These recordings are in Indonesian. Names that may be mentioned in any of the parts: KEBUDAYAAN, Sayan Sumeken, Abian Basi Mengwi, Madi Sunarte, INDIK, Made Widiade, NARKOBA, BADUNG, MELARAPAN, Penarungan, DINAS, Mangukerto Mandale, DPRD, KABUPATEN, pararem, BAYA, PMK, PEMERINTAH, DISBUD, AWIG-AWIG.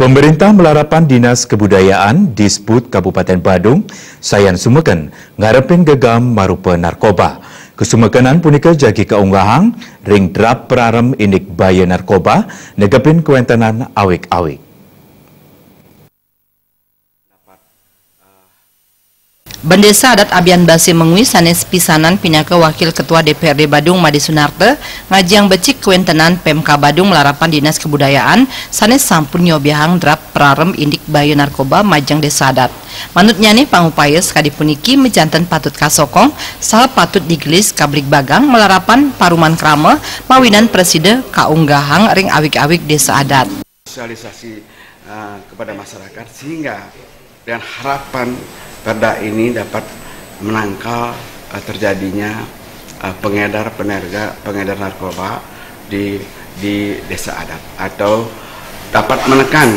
Pemerintah Melarapan Dinas Kebudayaan Disbud Kabupaten Badung, Sayan Sumeken, ngarepin gegam marupa narkoba. Kesumekenan punika jagi kaunggahang ring drap PARAREM INDIK BAYA narkoba negepin kawentenan awik-awik. Bendesa adat Abian Basi Mengwi sanes pisanan pinaka Wakil Ketua DPRD Badung Madi Sunarte ngajiang becik kawentenan PMK Badung Melarapan Dinas Kebudayaan sanes sampun nyobiahang drap PARAREM INDIK BAYA narkoba majang desa adat. Manutnya nih pangupayes kadipuniki mejanten patut kasokong salah patut digelis kabrik bagang Melarapan Paruman Krama mawinan preside kaunggahang ring awik-awik desa adat. Sosialisasi kepada masyarakat sehingga dengan harapan perda ini dapat menangkal terjadinya pengedar narkoba di desa adat, atau dapat menekan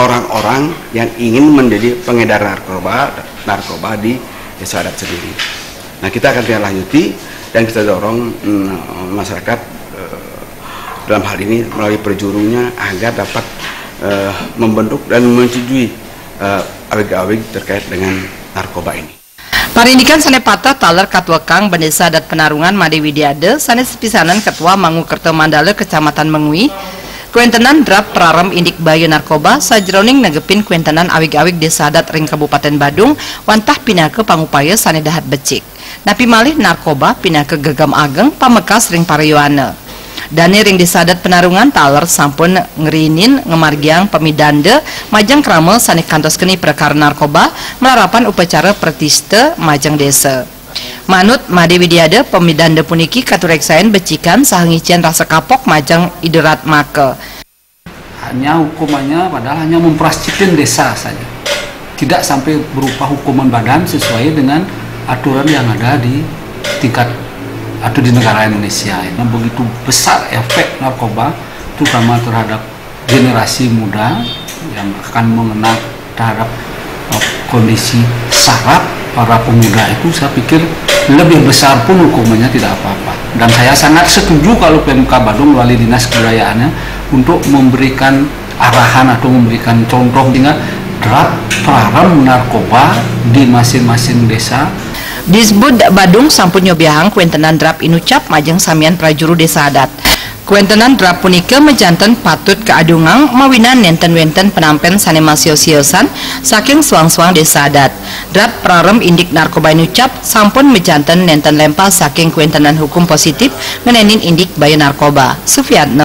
orang-orang yang ingin menjadi pengedar narkoba di desa adat sendiri. Nah, kita akan tindak lanjuti dan kita dorong masyarakat dalam hal ini melalui perjurunya agar dapat membentuk dan menyetujui AWIG-AWIG terkait dengan narkoba ini. Parindikan sanepata taler katwekang bendesa adat Penarungan Made Widiade sanes pisanan Ketua Mangukerto Mandale Kecamatan Mengwi kawentenan drap PARAREM INDIK BAYA narkoba sajroning negepin kawentenan awig-awig desa adat ring Kabupaten Badung wantah pinake pangupaya sanedahat becik. Napi malih narkoba pinake gegam ageng pamekas ring parioane. Dani ring desa adat Penarungan taler sampun ngerinin ngemargiang pemidande majang kramel sanik kantoskeuni perkara narkoba melarapan upacara pertiste majang desa. Manut Made Widiade pemidande puniki katureksaen becikan sahangician rasa kapok majang iderat make. Hanya hukumannya padahal hanya memprascitin desa saja. Tidak sampai berupa hukuman badan sesuai dengan aturan yang ada di tingkat atau di negara Indonesia. Yang begitu besar efek narkoba terutama terhadap generasi muda yang akan mengenal terhadap kondisi saraf para pemuda itu, saya pikir lebih besar pun hukumannya tidak apa-apa. Dan saya sangat setuju kalau PMK Badung melalui dinas kebudayaannya untuk memberikan arahan atau memberikan contoh dengan drap PARAREM narkoba di masing-masing desa. Disbud Badung sampun nyobiahang kawentenan drap inucap majang samian prajuru desa adat. Kawentenan drap punika mejanten patut keadungang mawinan nenten-wenten penampen sanemasio-siosan saking suang-suang desa adat. Drap PARAREM INDIK narkoba inucap sampun mejanten nenten lempal saking kawentenan hukum positif ngenenin INDIK BAYA narkoba. Sufiatna.